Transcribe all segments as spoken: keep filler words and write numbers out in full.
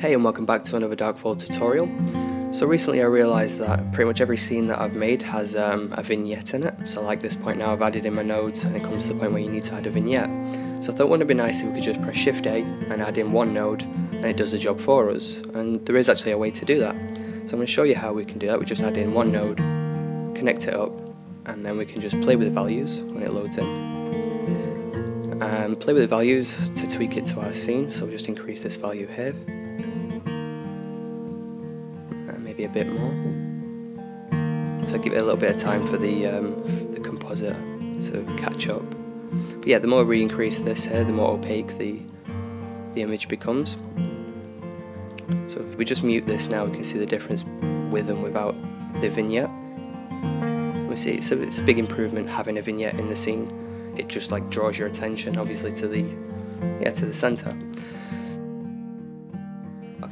Hey and welcome back to another Darkfall tutorial. So recently I realised that pretty much every scene that I've made has um, a vignette in it. So like this point now I've added in my nodes, and it comes to the point where you need to add a vignette. So I thought wouldn't it be nice if we could just press Shift A and add in one node and it does the job for us. And there is actually a way to do that. So I'm going to show you how we can do that. We just add in one node, connect it up, and then we can just play with the values when it loads in. And play with the values to tweak it to our scene. So we'll just increase this value here. A bit more, so give it a little bit of time for the um, the composite to catch up. But yeah, the more we increase this here, the more opaque the the image becomes. So if we just mute this now, we can see the difference with and without the vignette. We see it's a, it's a big improvement having a vignette in the scene. It just like draws your attention, obviously, to the yeah to the center.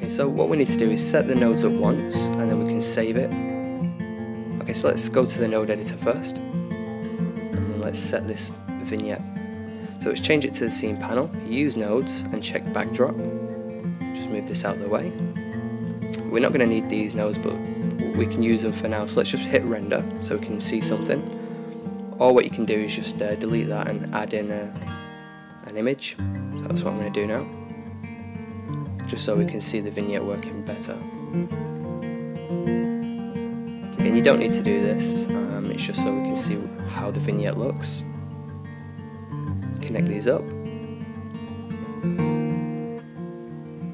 Okay, so what we need to do is set the nodes up once, and then we can save it. Okay, so let's go to the node editor first, and let's set this vignette. So let's change it to the scene panel, use nodes, and check backdrop. Just move this out of the way. We're not going to need these nodes, but we can use them for now, so let's just hit render, so we can see something. Or what you can do is just uh, delete that and add in a, an image, so that's what I'm going to do now. Just so we can see the vignette working better. And you don't need to do this, um, it's just so we can see how the vignette looks. Connect these up.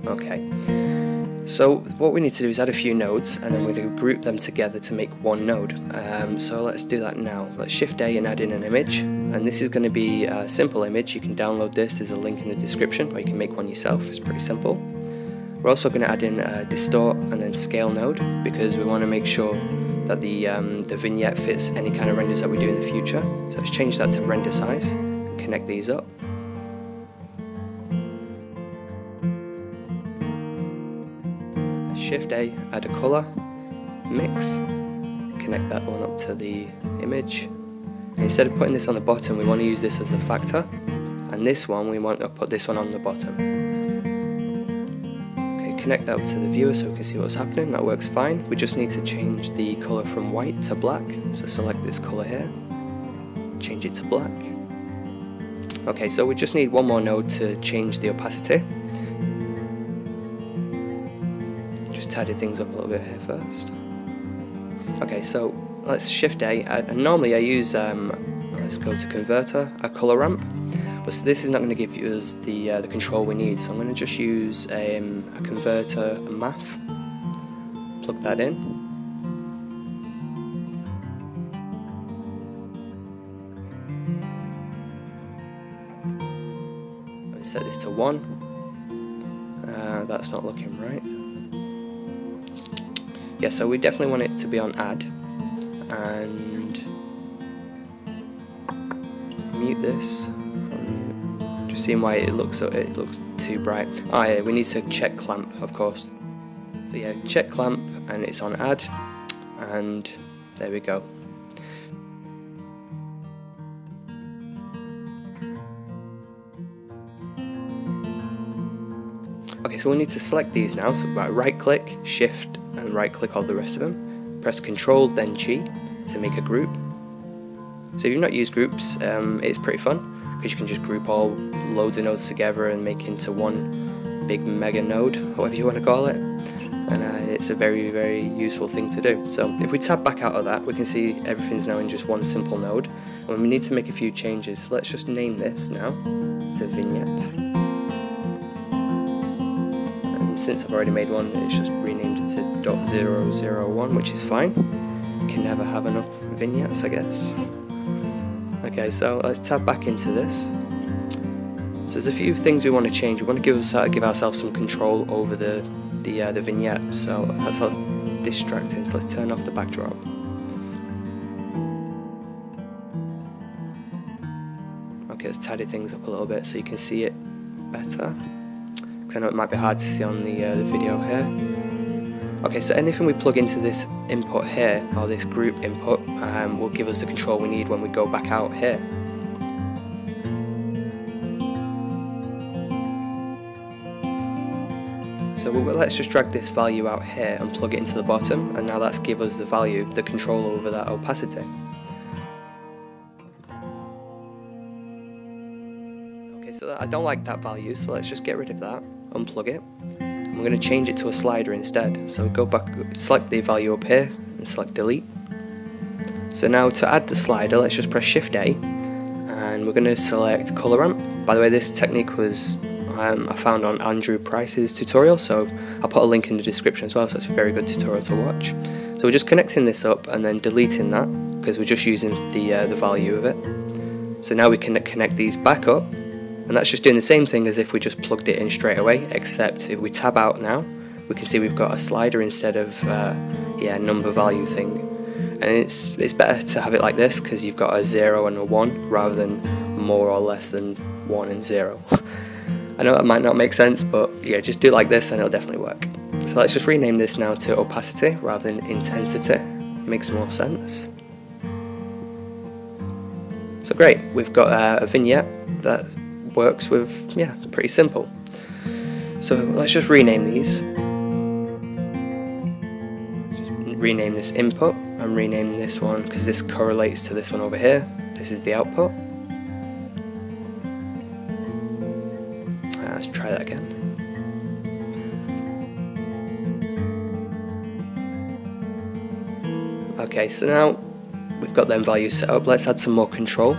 Okay, so what we need to do is add a few nodes, and then we're going to group them together to make one node. Um, so let's do that now. Let's Shift A and add in an image. And this is going to be a simple image. You can download this, there's a link in the description, or you can make one yourself, it's pretty simple. We're also going to add in a distort and then scale node, because we want to make sure that the, um, the vignette fits any kind of renders that we do in the future. So let's change that to render size, connect these up. Shift A, add a colour, mix, connect that one up to the image. Instead of putting this on the bottom, we want to use this as the factor, and this one, we want to put this one on the bottom. Okay, connect that up to the viewer so we can see what's happening. That works fine. We just need to change the colour from white to black, so select this colour here, change it to black. Okay, so we just need one more node to change the opacity. Just tidy things up a little bit here first. Okay, so let's Shift A, I, and normally I use, um, let's go to Converter, a colour ramp, but so this is not going to give us the, uh, the control we need, so I'm going to just use um, a Converter Math, plug that in, and set this to one, uh, that's not looking right. Yeah, so we definitely want it to be on add. And mute this. Just seeing why it looks it looks too bright. Oh yeah, we need to check clamp, of course. So yeah, check clamp, and it's on add, and there we go. Okay, so we'll need to select these now. So by right click, Shift, and right click all the rest of them. Press Control then G to make a group. So if you've not used groups, um, it's pretty fun, because you can just group all loads of nodes together and make into one big mega node, whatever you want to call it. And uh, it's a very, very useful thing to do. So if we tab back out of that, we can see everything's now in just one simple node. And we need to make a few changes. So let's just name this now to Vignette. And since I've already made one, it's just renamed to dot zero zero one, which is fine. Can never have enough vignettes, I guess. Okay, so let's tab back into this. So there's a few things we want to change. We want to give, us, uh, give ourselves some control over the the, uh, the vignette, so that's not distracting. So let's turn off the backdrop. Okay, let's tidy things up a little bit so you can see it better, because I know it might be hard to see on the, uh, the video here. Okay, so anything we plug into this input here, or this group input, um, will give us the control we need when we go back out here. So we will, let's just drag this value out here and plug it into the bottom, and now that's give us the value, the control over that opacity. Okay, so that, I don't like that value, so let's just get rid of that, unplug it. I'm going to change it to a slider instead. So go back, select the value up here and select delete. So now to add the slider, let's just press Shift A, and we're going to select color ramp. By the way, this technique was um, I found on Andrew Price's tutorial, so I'll put a link in the description as well, so it's a very good tutorial to watch. So we're just connecting this up and then deleting that, because we're just using the, uh, the value of it. So now we can connect these back up, and that's just doing the same thing as if we just plugged it in straight away, except if we tab out now, we can see we've got a slider instead of uh, yeah, number value thing. And it's, it's better to have it like this, because you've got a zero and a one rather than more or less than one and zero. I know that might not make sense, but yeah, just do it like this and it'll definitely work. So let's just rename this now to opacity rather than intensity. Makes more sense. So great, we've got uh, a vignette that works with, yeah, pretty simple. So let's just rename these. Rename this input and rename this one, because this correlates to this one over here. This is the output. Let's try that again. Okay, so now we've got them values set up. Let's add some more control,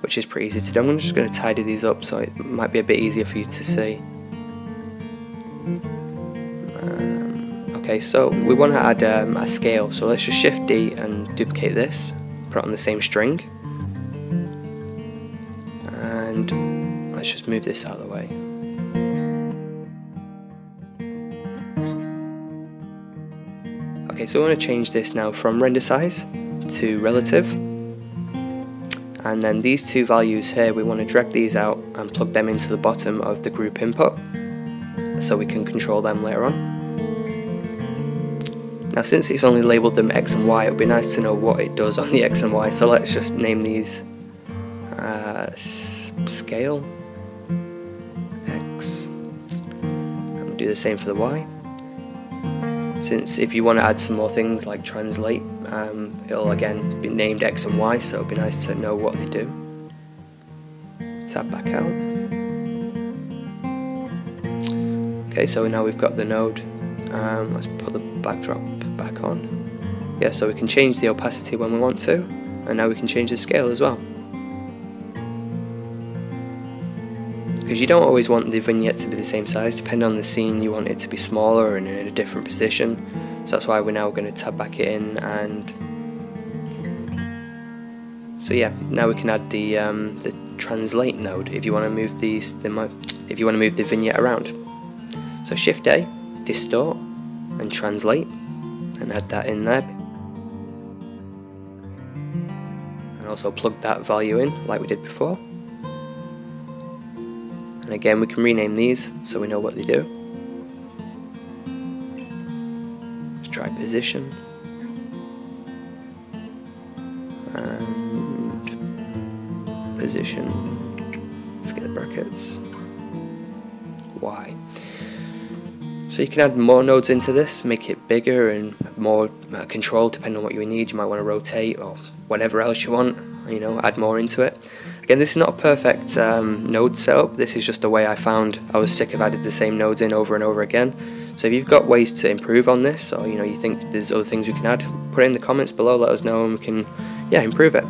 which is pretty easy to do. I'm just going to tidy these up so it might be a bit easier for you to see. Okay, so we want to add um, a scale, so let's just Shift D and duplicate this, put it on the same string, and let's just move this out of the way. Okay, so we want to change this now from render size to relative, and then these two values here, we want to drag these out and plug them into the bottom of the group input, so we can control them later on. Now, since it's only labelled them X and Y, it would be nice to know what it does on the X and Y, so let's just name these uh, scale X, and do the same for the Y. Since if you want to add some more things like translate, um, it'll again be named X and Y, so it would be nice to know what they do. Tab back out. Okay, so now we've got the node. Um, let's put the backdrop back on. Yeah, so we can change the opacity when we want to, and now we can change the scale as well. Because you don't always want the vignette to be the same size, depending on the scene you want it to be smaller and in a different position. So that's why we're now going to tab back in, and so yeah, now we can add the um, the translate node if you want to move these the, if you want to move the vignette around. So Shift A, distort and translate, and add that in there, and also plug that value in like we did before. And again, we can rename these so we know what they do. Let's try position, and position, forget the brackets, Y. So you can add more nodes into this, make it bigger and more uh, control depending on what you need. You might want to rotate or whatever else you want, you know, add more into it. Again, this is not a perfect um, node setup, this is just a way I found. I was sick of adding the same nodes in over and over again. So if you've got ways to improve on this, or you know, you think there's other things we can add, put it in the comments below, let us know, and we can, yeah, improve it.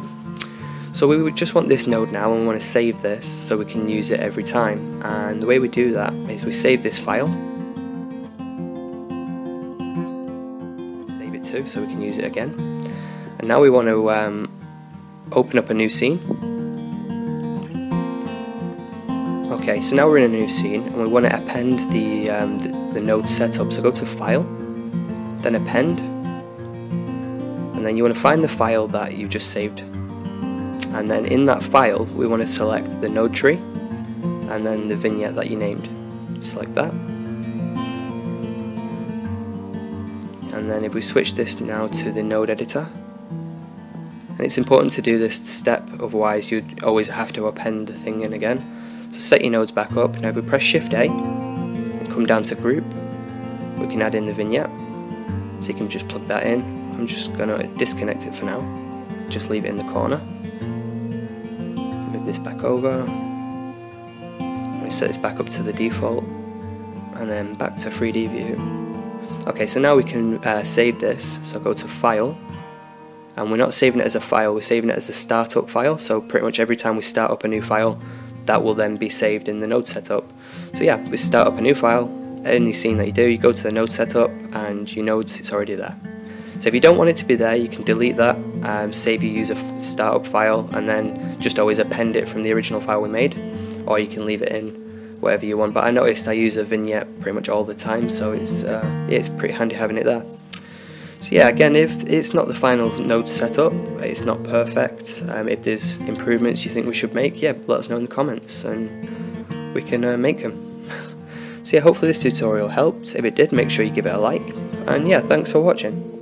So we would just want this node now, and we want to save this so we can use it every time. And the way we do that is we save this file, so we can use it again. And now we want to um, open up a new scene. Okay, so now we're in a new scene, and we want to append the, um, the, the node setup. So go to File, then Append, and then you want to find the file that you just saved. And then in that file, we want to select the node tree, and then the vignette that you named. Select that. And then if we switch this now to the node editor, and it's important to do this step, otherwise you'd always have to append the thing in again. So set your nodes back up. Now if we press Shift A and come down to group, we can add in the vignette, so you can just plug that in. I'm just going to disconnect it for now, just leave it in the corner. Move this back over, we set this back up to the default, and then back to three D view. Okay, so now we can uh, save this, so go to file, and we're not saving it as a file, we're saving it as a startup file, so pretty much every time we start up a new file, that will then be saved in the node setup. So yeah, we start up a new file, any scene that you do, you go to the node setup and you nodes it's already there. So if you don't want it to be there, you can delete that, um, save your user startup file, and then just always append it from the original file we made, or you can leave it in whatever you want. But I noticed I use a vignette pretty much all the time, so it's, uh, it's pretty handy having it there. So yeah, again, if it's not the final node setup, it's not perfect, um, if there's improvements you think we should make, yeah, let us know in the comments and we can uh, make them. So yeah, hopefully this tutorial helped. If it did, make sure you give it a like, and yeah, thanks for watching.